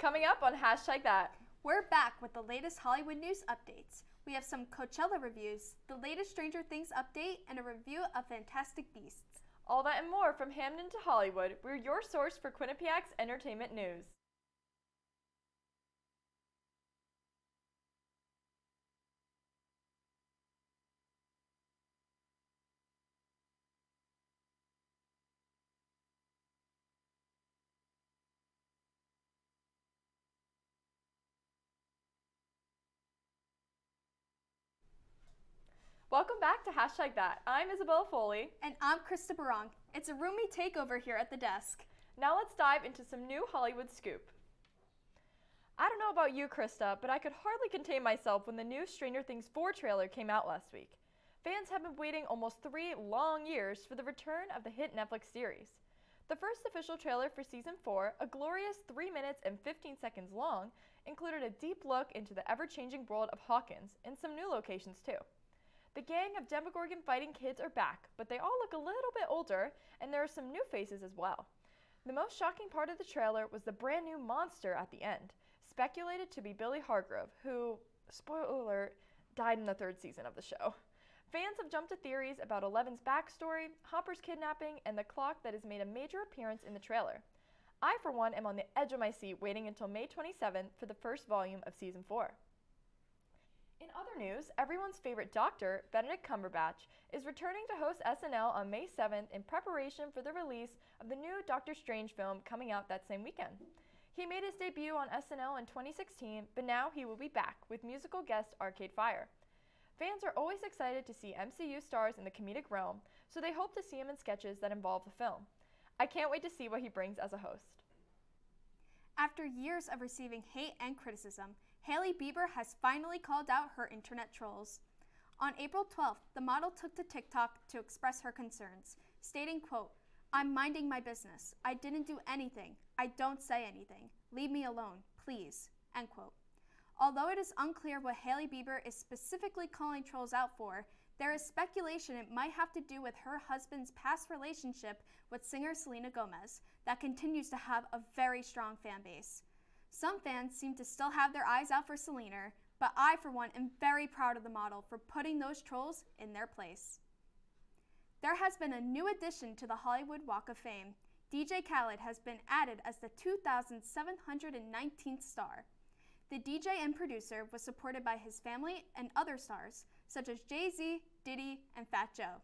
Coming up on Hashtag That. We're back with the latest Hollywood news updates. We have some Coachella reviews, the latest Stranger Things update, and a review of Fantastic Beasts. All that and more from Hamden to Hollywood. We're your source for Quinnipiac's entertainment news. Welcome back to Hashtag That. I'm Isabella Foley. And I'm Krista Barong. It's a roomy takeover here at the desk. Now let's dive into some new Hollywood scoop. I don't know about you, Krista, but I could hardly contain myself when the new Stranger Things 4 trailer came out last week. Fans have been waiting almost 3 long years for the return of the hit Netflix series. The first official trailer for Season 4, a glorious 3 minutes and 15 seconds long, included a deep look into the ever-changing world of Hawkins and some new locations too. The gang of Demogorgon fighting kids are back, but they all look a little bit older, and there are some new faces as well. The most shocking part of the trailer was the brand new monster at the end, speculated to be Billy Hargrove, who, spoiler alert, died in the 3rd season of the show. Fans have jumped to theories about Eleven's backstory, Hopper's kidnapping, and the clock that has made a major appearance in the trailer. I, for one, am on the edge of my seat waiting until May 27th for the first volume of Season 4. In other news, everyone's favorite doctor, Benedict Cumberbatch, is returning to host SNL on May 7th in preparation for the release of the new Doctor Strange film coming out that same weekend. He made his debut on SNL in 2016, but now he will be back with musical guest Arcade Fire. Fans are always excited to see MCU stars in the comedic realm, so they hope to see him in sketches that involve the film. I can't wait to see what he brings as a host. After years of receiving hate and criticism, Hailey Bieber has finally called out her internet trolls. On April 12th, the model took to TikTok to express her concerns, stating, quote, "I'm minding my business. I didn't do anything. I don't say anything. Leave me alone, please," end quote. Although it is unclear what Hailey Bieber is specifically calling trolls out for, there is speculation it might have to do with her husband's past relationship with singer Selena Gomez that continues to have a very strong fan base. Some fans seem to still have their eyes out for Selena, but I, for one, am very proud of the model for putting those trolls in their place. There has been a new addition to the Hollywood Walk of Fame. DJ Khaled has been added as the 2,719th star. The DJ and producer was supported by his family and other stars, such as Jay-Z, Diddy, and Fat Joe.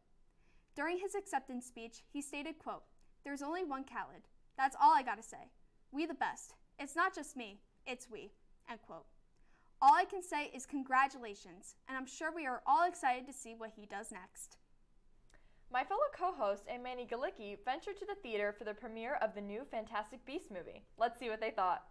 During his acceptance speech, he stated, quote, "There's only one Khaled. That's all I gotta say. We the best. It's not just me, it's we," end quote. All I can say is congratulations, and I'm sure we are all excited to see what he does next. My fellow co-host and Manny Galicki ventured to the theater for the premiere of the new Fantastic Beasts movie. Let's see what they thought.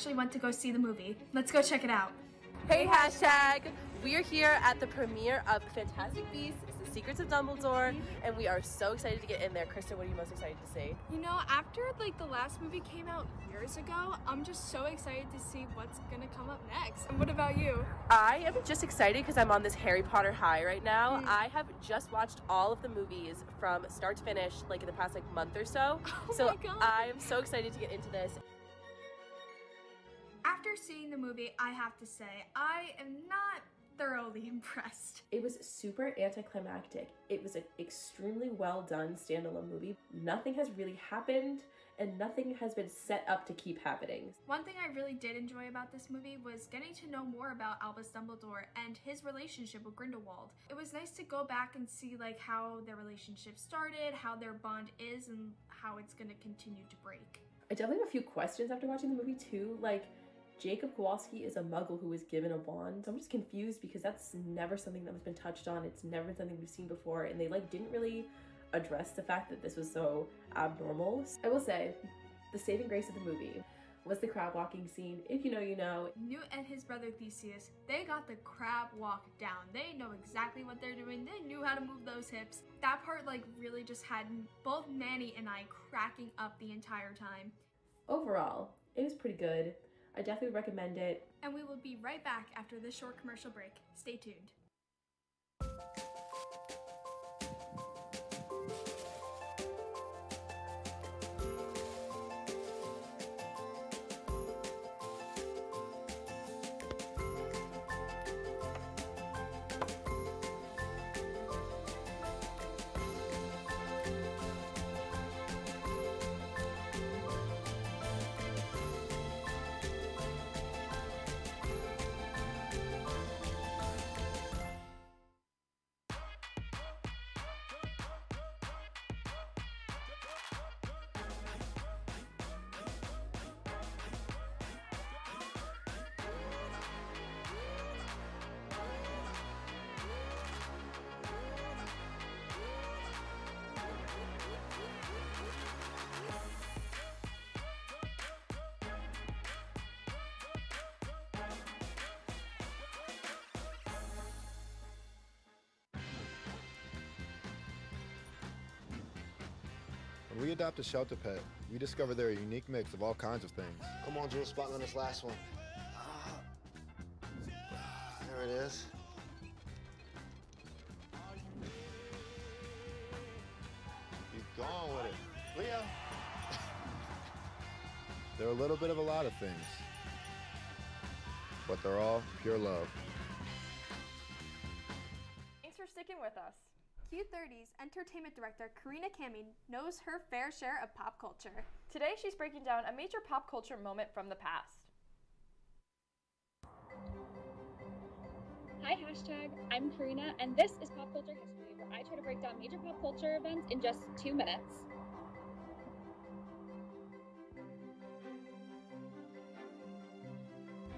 Actually went to go see the movie. Let's go check it out. Hey Hashtag! We're here at the premiere of Fantastic Beasts: The Secrets of Dumbledore, and we are so excited to get in there. Krista, what are you most excited to see? You know, after like the last movie came out years ago, I'm just so excited to see what's gonna come up next. And what about you? I am just excited because I'm on this Harry Potter high right now. I have just watched all of the movies from start to finish, like in the past month or so. Oh so my God. I'm so excited to get into this. After seeing the movie, I have to say, I am not thoroughly impressed. It was super anticlimactic. It was an extremely well done standalone movie. Nothing has really happened and nothing has been set up to keep happening. One thing I really did enjoy about this movie was getting to know more about Albus Dumbledore and his relationship with Grindelwald. It was nice to go back and see like how their relationship started, how their bond is, and how it's gonna continue to break. I definitely have a few questions after watching the movie too, like Jacob Kowalski is a muggle who was given a wand. So I'm just confused because that's never something that has been touched on. It's never something we've seen before, and they like didn't really address the fact that this was so abnormal. I will say, the saving grace of the movie was the crab walking scene. If you know, you know. Newt and his brother Theseus, they got the crab walk down. They know exactly what they're doing. They knew how to move those hips. That part like really just had both Manny and I cracking up the entire time. Overall, it was pretty good. I definitely recommend it. And we will be right back after this short commercial break. Stay tuned. When we adopt a shelter pet, we discover they're a unique mix of all kinds of things. Come on, Drew, spot on this last one. There it is. He's gone with it. Leo! They're a little bit of a lot of things, but they're all pure love. Thanks for sticking with us. Q30's entertainment director Karina Camming knows her fair share of pop culture. Today she's breaking down a major pop culture moment from the past. Hi hashtag, I'm Karina and this is Pop Culture History, where I try to break down major pop culture events in just 2 minutes.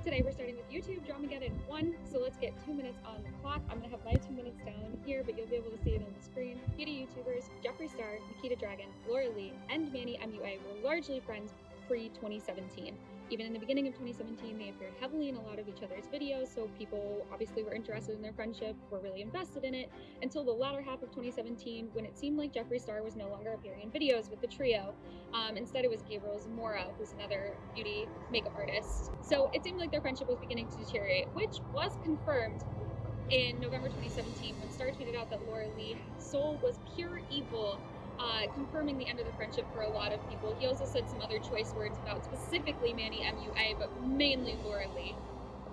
Today we're starting with YouTube Dramageddon 1, so let's get 2 minutes on the clock. I'm going to have my 2 minutes down here, but you'll be able to see it on the screen. Beauty YouTubers Jeffree Star, Nikita Dragon, Laura Lee, and Manny MUA were largely friends pre-2017. Even in the beginning of 2017, they appeared heavily in a lot of each other's videos, so people obviously were interested in their friendship, were really invested in it, until the latter half of 2017, when it seemed like Jeffree Star was no longer appearing in videos with the trio. Instead, it was Gabriel Zamora, who's another beauty makeup artist. So it seemed like their friendship was beginning to deteriorate, which was confirmed in November 2017, when Star tweeted out that Laura Lee's soul was pure evil, confirming the end of the friendship for a lot of people. He also said some other choice words about specifically Manny MUA, but mainly Laura Lee.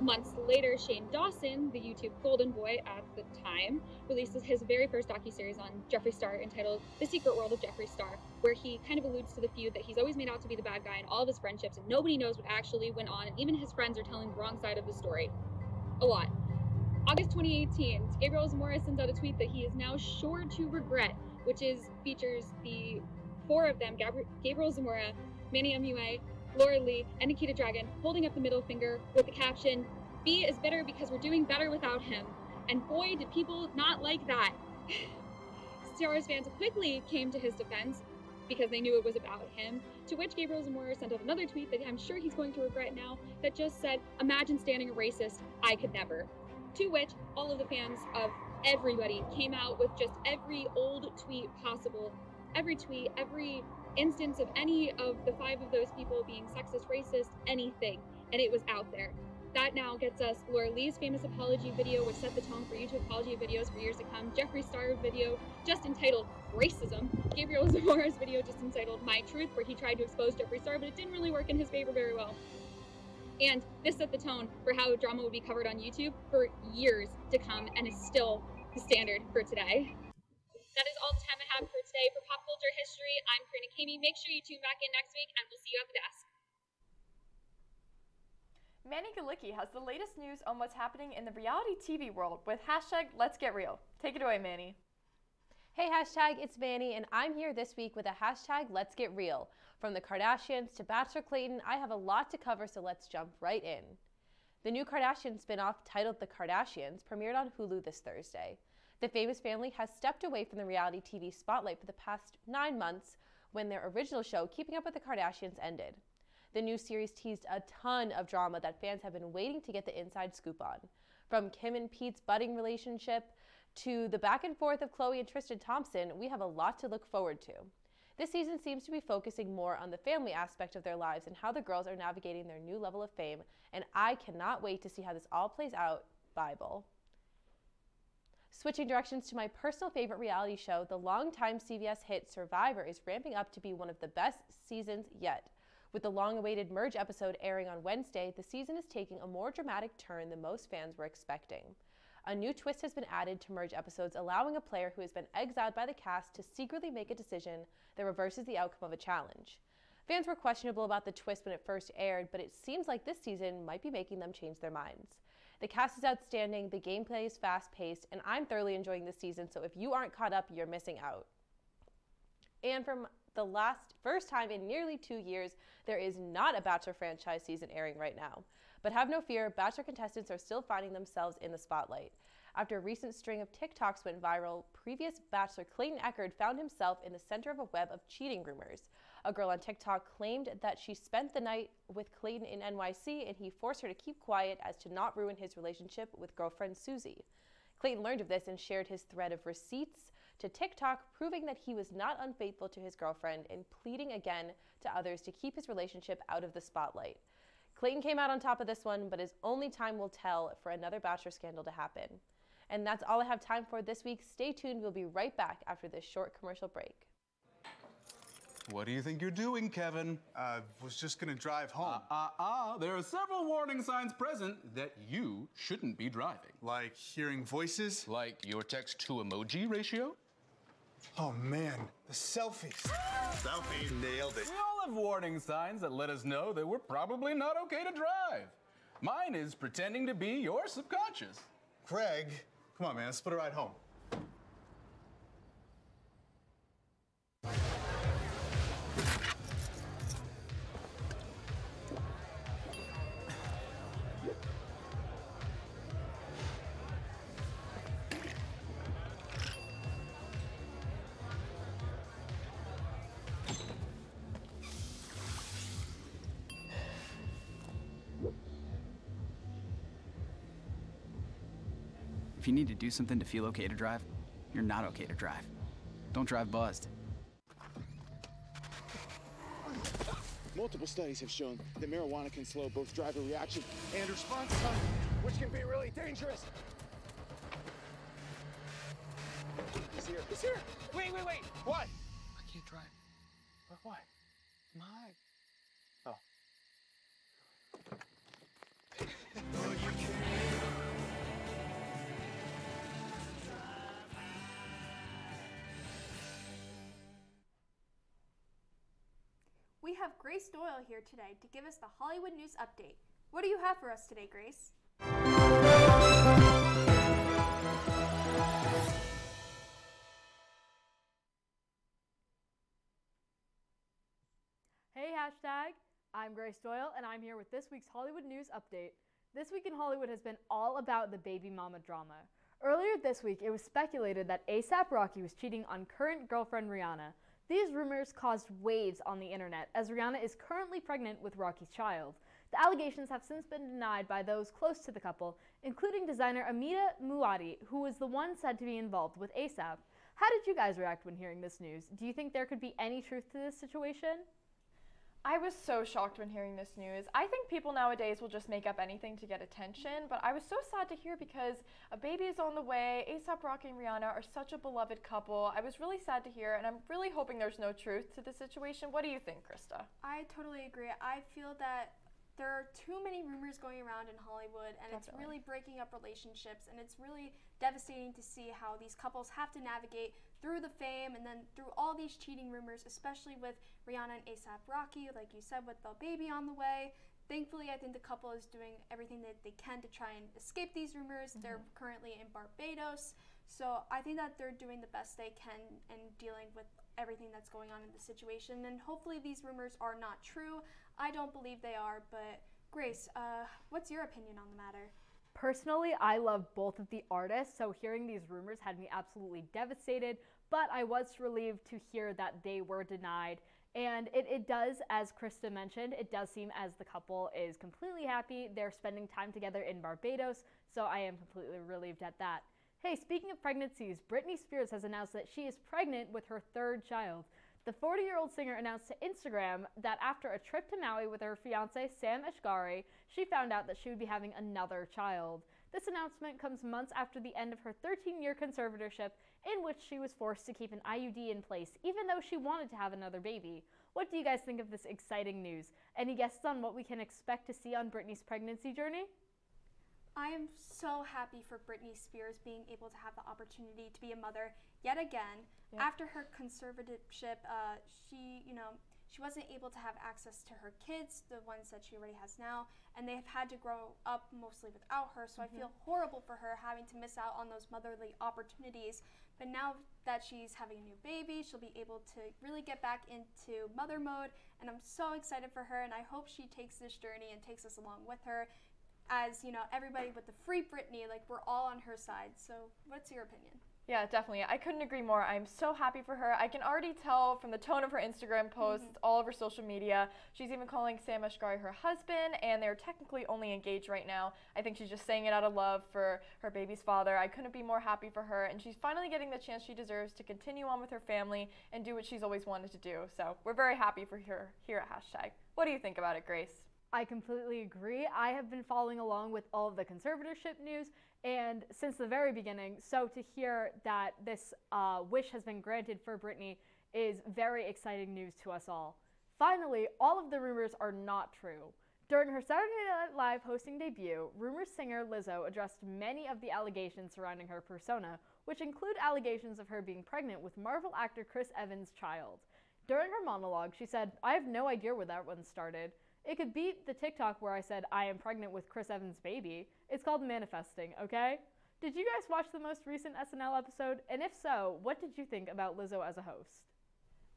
Months later, Shane Dawson, the YouTube golden boy at the time, releases his very first docuseries on Jeffree Star entitled The Secret World of Jeffree Star, where he kind of alludes to the feud that he's always made out to be the bad guy in all of his friendships, and nobody knows what actually went on, and even his friends are telling the wrong side of the story. A lot. August 2018, Gabriel Zamora sends out a tweet that he is now sure to regret, which features the four of them, Gabriel Zamora, Manny MUA, Laura Lee, and Nikita Dragon, holding up the middle finger with the caption, "B is better because we're doing better without him." And boy, did people not like that. Stars fans quickly came to his defense because they knew it was about him, to which Gabriel Zamora sent out another tweet that I'm sure he's going to regret now that just said, "Imagine standing a racist, I could never." To which all of the fans of everybody came out with just every old tweet possible, every tweet, every instance of any of the five of those people being sexist, racist, anything, and it was out there. That now gets us Laura Lee's famous apology video, which set the tone for YouTube apology videos for years to come, Jeffree Star's video just entitled Racism, Gabriel Zamora's video just entitled My Truth, where he tried to expose Jeffree Star, but it didn't really work in his favor very well. And this set the tone for how drama would be covered on YouTube for years to come, and is still the standard for today. That is all the time I have for today. For Pop Culture History, I'm Karina Camming. Make sure you tune back in next week, and we'll see you at the desk. Manny Galicki has the latest news on what's happening in the reality TV world with #LetsGetReal. Take it away, Manny. Hey, hashtag, it's Manny, and I'm here this week with a #LetsGetReal. From the Kardashians to Bachelor Clayton, I have a lot to cover, so let's jump right in. The new Kardashian spinoff titled The Kardashians premiered on Hulu this Thursday. The famous family has stepped away from the reality TV spotlight for the past 9 months when their original show, Keeping Up with the Kardashians, ended. The new series teased a ton of drama that fans have been waiting to get the inside scoop on. From Kim and Pete's budding relationship to the back and forth of Khloe and Tristan Thompson, we have a lot to look forward to. This season seems to be focusing more on the family aspect of their lives and how the girls are navigating their new level of fame, and I cannot wait to see how this all plays out. Bible. Switching directions to my personal favorite reality show, the longtime CBS hit Survivor is ramping up to be one of the best seasons yet. With the long-awaited Merge episode airing on Wednesday, the season is taking a more dramatic turn than most fans were expecting. A new twist has been added to Merge episodes, allowing a player who has been exiled by the cast to secretly make a decision that reverses the outcome of a challenge. Fans were questionable about the twist when it first aired, but it seems like this season might be making them change their minds. The cast is outstanding, the gameplay is fast-paced, and I'm thoroughly enjoying this season, so if you aren't caught up, you're missing out. And from the first time in nearly 2 years, there is not a Bachelor franchise season airing right now. But have no fear, Bachelor contestants are still finding themselves in the spotlight. After a recent string of TikToks went viral, previous Bachelor Clayton Echard found himself in the center of a web of cheating rumors. A girl on TikTok claimed that she spent the night with Clayton in NYC, and he forced her to keep quiet as to not ruin his relationship with girlfriend Susie. Clayton learned of this and shared his thread of receipts to TikTok, proving that he was not unfaithful to his girlfriend and pleading again to others to keep his relationship out of the spotlight. Clayton came out on top of this one, but his only time will tell for another Bachelor scandal to happen. And that's all I have time for this week. Stay tuned. We'll be right back after this short commercial break. What do you think you're doing, Kevin? I was just gonna drive home. There are several warning signs present that you shouldn't be driving. Like hearing voices? Like your text to emoji ratio? Oh man, the selfies. Selfies, nailed it. We all have warning signs that let us know that we're probably not okay to drive. Mine is pretending to be your subconscious. Craig, come on man, let's put a ride home. If you need to do something to feel okay to drive, you're not okay to drive. Don't drive buzzed. Multiple studies have shown that marijuana can slow both driver reaction and response time, which can be really dangerous. He's here. He's here. Wait, wait, wait. What? I can't drive. But why? My. Oh. Well, you can't. We have Grace Doyle here today to give us the Hollywood News Update. What do you have for us today, Grace? Hey, hashtag. I'm Grace Doyle, and I'm here with this week's Hollywood News Update. This week in Hollywood has been all about the baby mama drama. Earlier this week, it was speculated that A$AP Rocky was cheating on current girlfriend Rihanna. These rumors caused waves on the internet, as Rihanna is currently pregnant with Rocky's child. The allegations have since been denied by those close to the couple, including designer Manny MUA, who was the one said to be involved with A$AP. How did you guys react when hearing this news? Do you think there could be any truth to this situation? I was so shocked when hearing this news. I think people nowadays will just make up anything to get attention, but I was so sad to hear because a baby is on the way. A$AP Rocky and Rihanna are such a beloved couple. I was really sad to hear, and I'm really hoping there's no truth to the situation. What do you think, Krista? I totally agree. I feel that there are too many rumors going around in Hollywood, and it's really breaking up relationships, and it's really devastating to see how these couples have to navigate through the fame and then through all these cheating rumors, especially with Rihanna and A$AP Rocky, like you said, with the baby on the way. Thankfully, I think the couple is doing everything that they can to try and escape these rumors. Mm-hmm. They're currently in Barbados, so I think that they're doing the best they can and dealing with everything that's going on in the situation, and hopefully these rumors are not true. I don't believe they are, but Grace, what's your opinion on the matter? Personally, I love both of the artists, so hearing these rumors had me absolutely devastated, but I was relieved to hear that they were denied. And it does, as Krista mentioned, it does seem as the couple is completely happy. They're spending time together in Barbados, so I am completely relieved at that. Hey, speaking of pregnancies, Britney Spears has announced that she is pregnant with her third child. The 40-year-old singer announced to Instagram that after a trip to Maui with her fiancé Sam Asghari, she found out that she would be having another child. This announcement comes months after the end of her 13-year conservatorship, in which she was forced to keep an IUD in place, even though she wanted to have another baby. What do you guys think of this exciting news? Any guesses on what we can expect to see on Britney's pregnancy journey? I am so happy for Britney Spears being able to have the opportunity to be a mother yet again. Yeah. After her conservatorship, she wasn't able to have access to her kids, the ones that she already has now, and they have had to grow up mostly without her, so I feel horrible for her having to miss out on those motherly opportunities. But now that she's having a new baby, she'll be able to really get back into mother mode, and I'm so excited for her, and I hope she takes this journey and takes us along with her. As you know, everybody with the Free Britney, like, we're all on her side. So what's your opinion? Yeah, definitely. I couldn't agree more. I'm so happy for her. I can already tell from the tone of her Instagram posts, all over social media. She's even calling Sam Asghari her husband, and they're technically only engaged right now. I think she's just saying it out of love for her baby's father. I couldn't be more happy for her, and she's finally getting the chance she deserves to continue on with her family and do what she's always wanted to do. So we're very happy for her here at Hashtag. What do you think about it, Grace? I completely agree. I have been following along with all of the conservatorship news and since the very beginning, so to hear that this wish has been granted for Britney is very exciting news to us all. Finally, all of the rumors are not true. During her Saturday Night Live hosting debut, rumored singer Lizzo addressed many of the allegations surrounding her persona, which include allegations of her being pregnant with Marvel actor Chris Evans' child. During her monologue, she said, "I have no idea where that one started. It could beat the TikTok where I said, I am pregnant with Chris Evans' baby. It's called manifesting, okay?" Did you guys watch the most recent SNL episode? And if so, what did you think about Lizzo as a host?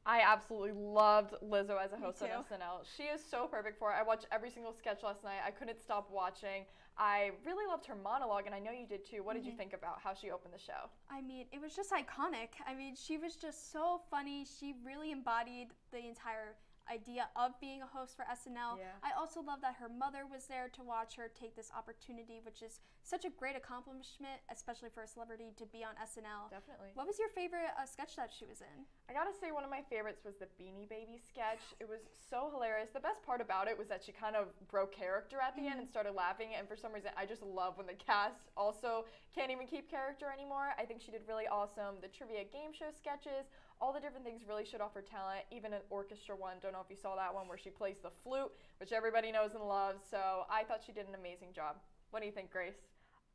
I absolutely loved Lizzo as a host on SNL. She is so perfect for it. I watched every single sketch last night. I couldn't stop watching. I really loved her monologue, and I know you did too. What did you think about how she opened the show? I mean, it was just iconic. I mean, she was just so funny. She really embodied the entire idea of being a host for SNL. Yeah. I also love that her mother was there to watch her take this opportunity, which is such a great accomplishment, especially for a celebrity to be on SNL. Definitely. What was your favorite sketch that she was in? I gotta say one of my favorites was the Beanie Baby sketch. It was so hilarious. The best part about it was that she kind of broke character at the end and started laughing, and for some reason I just love when the cast also can't even keep character anymore. I think she did really awesome. The trivia game show sketches, all the different things really showed off her talent, even an orchestra one. Don't know if you saw that one where she plays the flute, which everybody knows and loves, so I thought she did an amazing job. What do you think, Grace?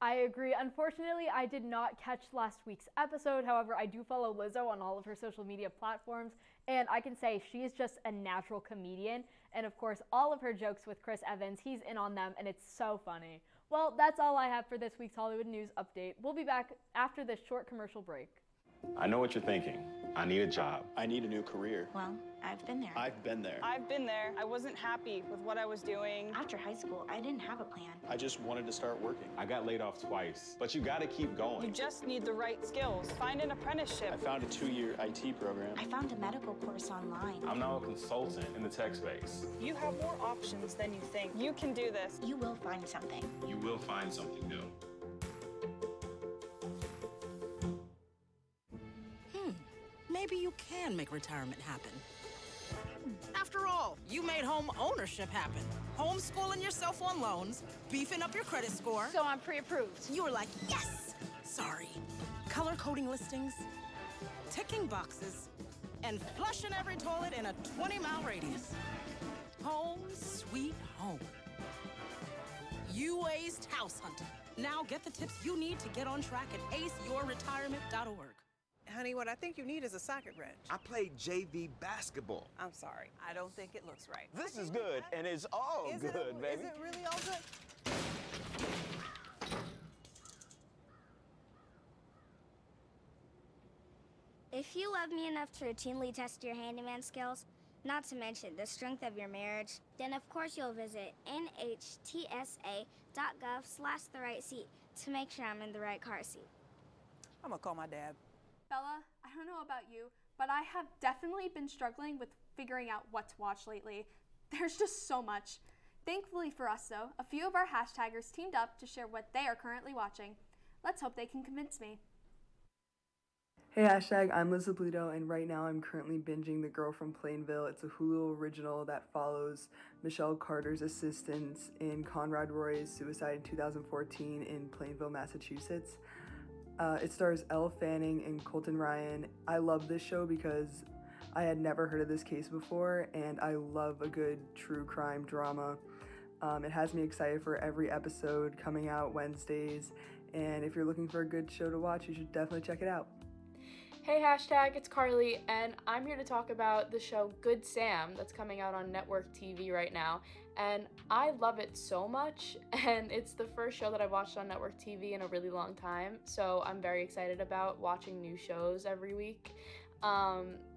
I agree. Unfortunately, I did not catch last week's episode. However, I do follow Lizzo on all of her social media platforms, and I can say she is just a natural comedian. And of course, all of her jokes with Chris Evans, he's in on them, and it's so funny. Well, that's all I have for this week's Hollywood News Update. We'll be back after this short commercial break. I know what you're thinking. I need a job. I need a new career. Well, I've been there. I've been there. I've been there. I wasn't happy with what I was doing. After high school, I didn't have a plan. I just wanted to start working. I got laid off twice, but you gotta keep going. You just need the right skills. Find an apprenticeship. I found a 2-year IT program. I found a medical course online. I'm now a consultant in the tech space. You have more options than you think. You can do this. You will find something. You will find something new. Maybe you can make retirement happen. After all, you made home ownership happen. Homeschooling yourself on loans, beefing up your credit score. So I'm pre-approved. You were like, yes! Sorry. Color coding listings, ticking boxes, and flushing every toilet in a 20-mile radius. Home sweet home. MUA's house hunt. Now get the tips you need to get on track at aceyourretirement.org. Honey, what I think you need is a socket wrench. I played JV basketball. I'm sorry. I don't think it looks right. This is good, and it's all good, baby. Is it really all good? If you love me enough to routinely test your handyman skills, not to mention the strength of your marriage, then of course you'll visit NHTSA.gov/the right seat to make sure I'm in the right car seat. I'm gonna call my dad. Bella, I don't know about you, but I have definitely been struggling with figuring out what to watch lately. There's just so much. Thankfully for us though, a few of our hashtaggers teamed up to share what they are currently watching. Let's hope they can convince me. Hey hashtag, I'm Liz Pluto, and right now I'm currently binging The Girl from Plainville. It's a Hulu original that follows Michelle Carter's assistance in Conrad Roy's suicide in 2014 in Plainville, Massachusetts. It stars Elle Fanning and Colton Ryan. I love this show because I had never heard of this case before, and I love a good true crime drama. It has me excited for every episode coming out Wednesdays, and if you're looking for a good show to watch, you should definitely check it out. Hey hashtag, it's Carly, and I'm here to talk about the show Good Sam that's coming out on network TV right now, and I love it so much, and it's the first show that I've watched on network TV in a really long time, so I'm very excited about watching new shows every week.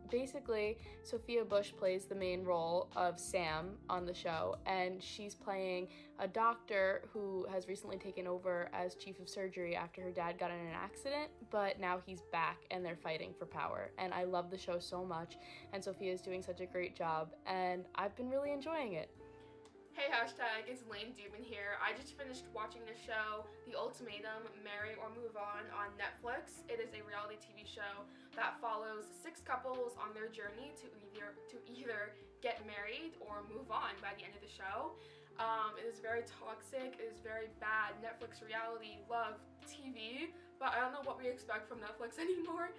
Basically, Sophia Bush plays the main role of Sam on the show, and she's playing a doctor who has recently taken over as chief of surgery after her dad got in an accident, but now he's back and they're fighting for power. And I love the show so much, and Sophia is doing such a great job, and I've been really enjoying it. Hey hashtag, it's Lane Dubin here. I just finished watching the show The Ultimatum, Marry or Move on Netflix. It is a reality TV show that follows 6 couples on their journey to either get married or move on by the end of the show. It is very toxic, it is very bad Netflix reality love TV, but I don't know what we expect from Netflix anymore.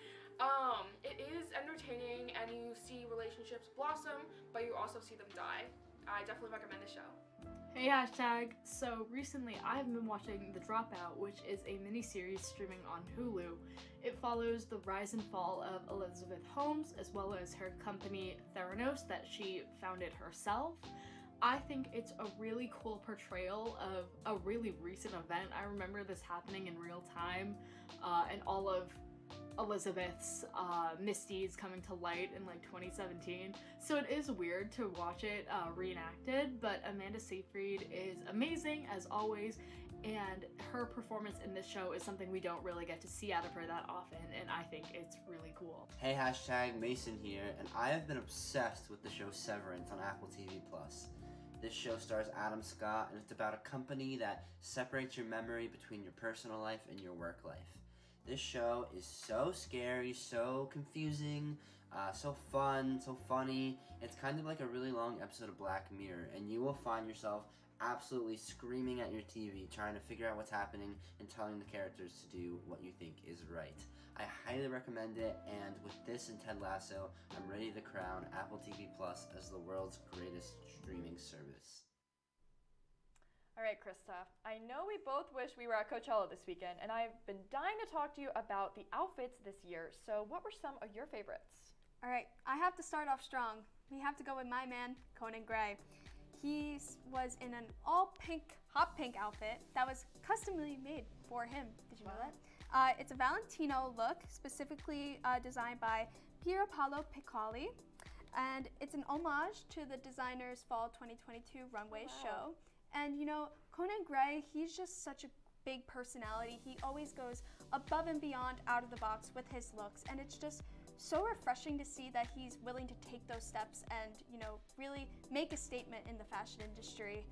It is entertaining, and you see relationships blossom, but you also see them die. I definitely recommend the show. Hey hashtag, so recently I've been watching The Dropout, which is a miniseries streaming on Hulu. It follows the rise and fall of Elizabeth Holmes as well as her company Theranos that she founded herself. I think it's a really cool portrayal of a really recent event. I remember this happening in real time, and all of Elizabeth's misdeeds coming to light in like 2017, so it is weird to watch it reenacted, but Amanda Seyfried is amazing as always, and her performance in this show is something we don't really get to see out of her that often, and I think it's really cool. Hey hashtag, Mason here, and I have been obsessed with the show Severance on Apple TV Plus. This show stars Adam Scott, and it's about a company that separates your memory between your personal life and your work life. This show is so scary, so confusing, so fun, so funny. It's kind of like a really long episode of Black Mirror, and you will find yourself absolutely screaming at your TV, trying to figure out what's happening and telling the characters to do what you think is right. I highly recommend it, and with this and Ted Lasso, I'm ready to crown Apple TV Plus as the world's greatest streaming service. All right, Kristoff, I know we both wish we were at Coachella this weekend, and I've been dying to talk to you about the outfits this year, so what were some of your favorites? All right, I have to start off strong. We have to go with my man, Conan Gray. He was in an all-pink, hot-pink outfit that was customly made for him. Did you know that? It's a Valentino look, specifically designed by Pier Paolo Piccoli, and it's an homage to the designer's fall 2022 runway show. And you know, Conan Gray, he's just such a big personality. He always goes above and beyond, out of the box with his looks. And it's just so refreshing to see that he's willing to take those steps and, you know, really make a statement in the fashion industry.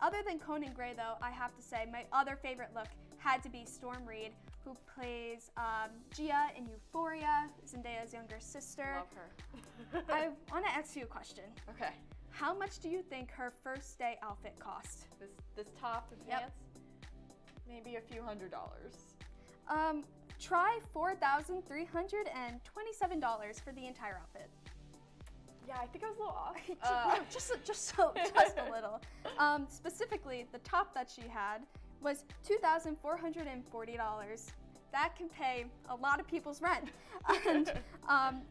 Other than Conan Gray though, I have to say my other favorite look had to be Storm Reid, who plays Gia in Euphoria, Zendaya's younger sister. Love her. I wanna ask you a question. Okay. How much do you think her first day outfit cost? This top and pants? Maybe a few $100s. Try $4,327 for the entire outfit. Yeah, I think I was a little off. just a little. Specifically, the top that she had was $2,440. That can pay a lot of people's rent. And,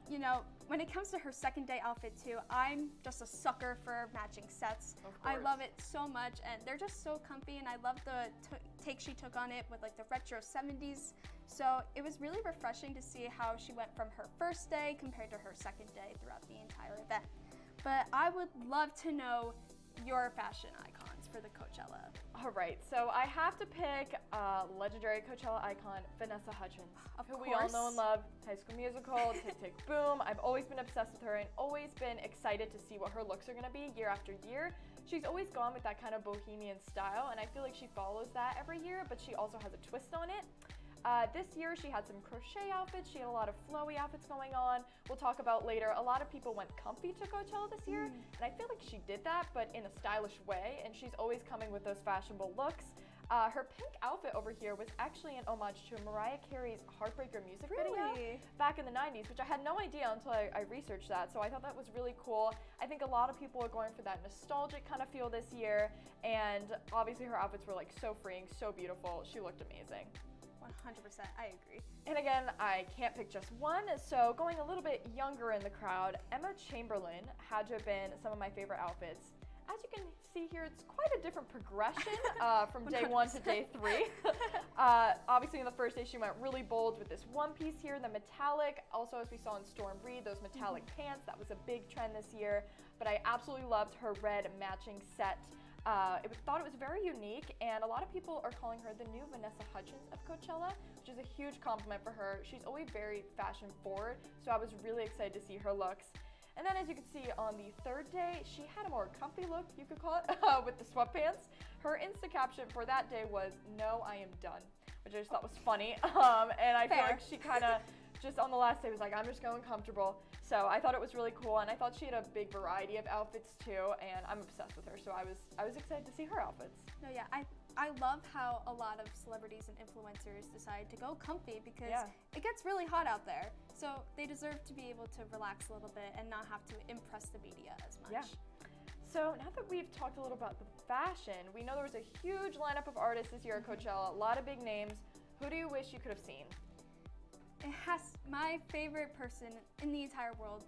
you know, when it comes to her second day outfit too, I'm just a sucker for matching sets. I love it so much, and they're just so comfy, and I love the take she took on it with like the retro 70s. So it was really refreshing to see how she went from her first day compared to her second day throughout the entire event. But I would love to know your fashion icons for the Coachella. All right, so I have to pick legendary Coachella icon Vanessa Hudgens, who we all know and love. High School Musical, Tick Tick Boom. I've always been obsessed with her and always been excited to see what her looks are gonna be year after year. She's always gone with that kind of bohemian style, and I feel like she follows that every year, but she also has a twist on it. This year she had some crochet outfits, she had a lot of flowy outfits going on. We'll talk about later, a lot of people went comfy to Coachella this year, and I feel like she did that, but in a stylish way, and she's always coming with those fashionable looks. Her pink outfit over here was actually an homage to Mariah Carey's Heartbreaker music video back in the 90s, which I had no idea until I researched that, so I thought that was really cool. I think a lot of people are going for that nostalgic kind of feel this year, and obviously her outfits were like so freeing, so beautiful, she looked amazing. 100%, I agree. And again, I can't pick just one, so going a little bit younger in the crowd, Emma Chamberlain had to have been some of my favorite outfits. As you can see here, it's quite a different progression from day 1 to day 3. Obviously, on the first day, she went really bold with this one piece here, the metallic. Also, as we saw in Storm Reed, those metallic pants, that was a big trend this year. But I absolutely loved her red matching set. I thought it was very unique, and a lot of people are calling her the new Vanessa Hudgens of Coachella, which is a huge compliment for her. She's always very fashion forward, so I was really excited to see her looks. And then as you can see on the third day, she had a more comfy look, you could call it, with the sweatpants. Her Insta caption for that day was, "No, I am done," which I just thought was funny. And I feel like she kind of just on the last day was like, I'm just going comfortable. So I thought it was really cool, and I thought she had a big variety of outfits too, and I'm obsessed with her, so I was excited to see her outfits. No, yeah, I love how a lot of celebrities and influencers decide to go comfy because it gets really hot out there. So they deserve to be able to relax a little bit and not have to impress the media as much. Yeah. So now that we've talked a little about the fashion, we know there was a huge lineup of artists this year at Coachella, a lot of big names. Who do you wish you could have seen? My favorite person in the entire world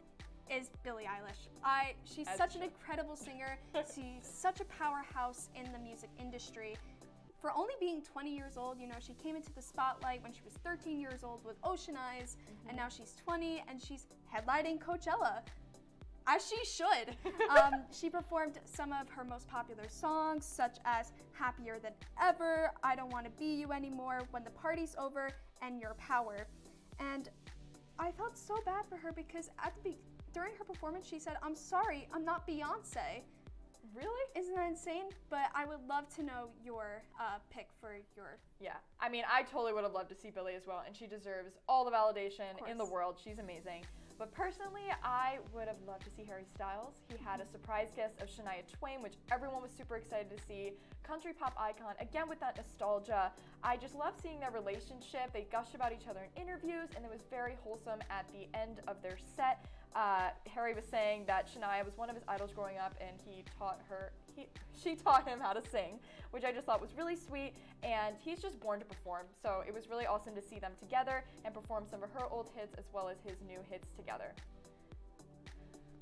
is Billie Eilish. She's such an incredible singer. She's such a powerhouse in the music industry. For only being 20 years old, you know, she came into the spotlight when she was 13 years old with Ocean Eyes, and now she's 20 and she's headlining Coachella, as she should. She performed some of her most popular songs, such as Happier Than Ever, I Don't Want to Be You Anymore, When the Party's Over, and Your Power. And I felt so bad for her because during her performance she said, "I'm sorry, I'm not Beyonce." Really? Isn't that insane? But I would love to know your pick for your... Yeah, I mean, I totally would have loved to see Billie as well, and she deserves all the validation in the world. She's amazing. But personally, I would have loved to see Harry Styles. He had a surprise guest of Shania Twain, which everyone was super excited to see. Country pop icon, again with that nostalgia. I just love seeing their relationship. They gushed about each other in interviews, and it was very wholesome at the end of their set. Harry was saying that Shania was one of his idols growing up, and she taught him how to sing, which I just thought was really sweet, and he's just born to perform, so it was really awesome to see them together and perform some of her old hits as well as his new hits together.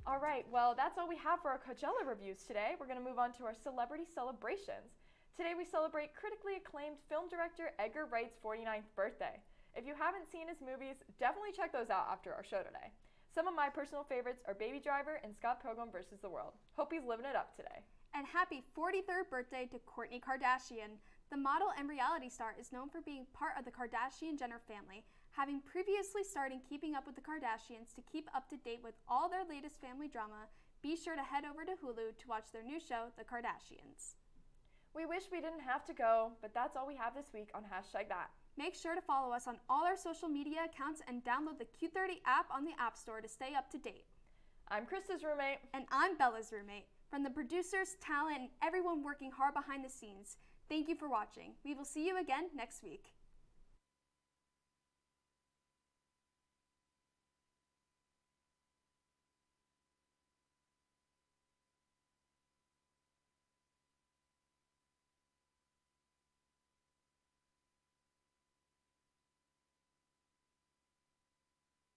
All right, well, that's all we have for our Coachella reviews today. We're going to move on to our celebrity celebrations. Today we celebrate critically acclaimed film director Edgar Wright's 49th birthday. If you haven't seen his movies, definitely check those out after our show today. Some of my personal favorites are Baby Driver and Scott Pilgrim vs. the World. Hope he's living it up today. And happy 43rd birthday to Kourtney Kardashian. The model and reality star is known for being part of the Kardashian-Jenner family, having previously started Keeping Up with the Kardashians to keep up to date with all their latest family drama. Be sure to head over to Hulu to watch their new show, The Kardashians. We wish we didn't have to go, but that's all we have this week on #that. Make sure to follow us on all our social media accounts and download the Q30 app on the App Store to stay up to date. I'm Krista's roommate. And I'm Bella's roommate. From the producers, talent, and everyone working hard behind the scenes, thank you for watching. We will see you again next week.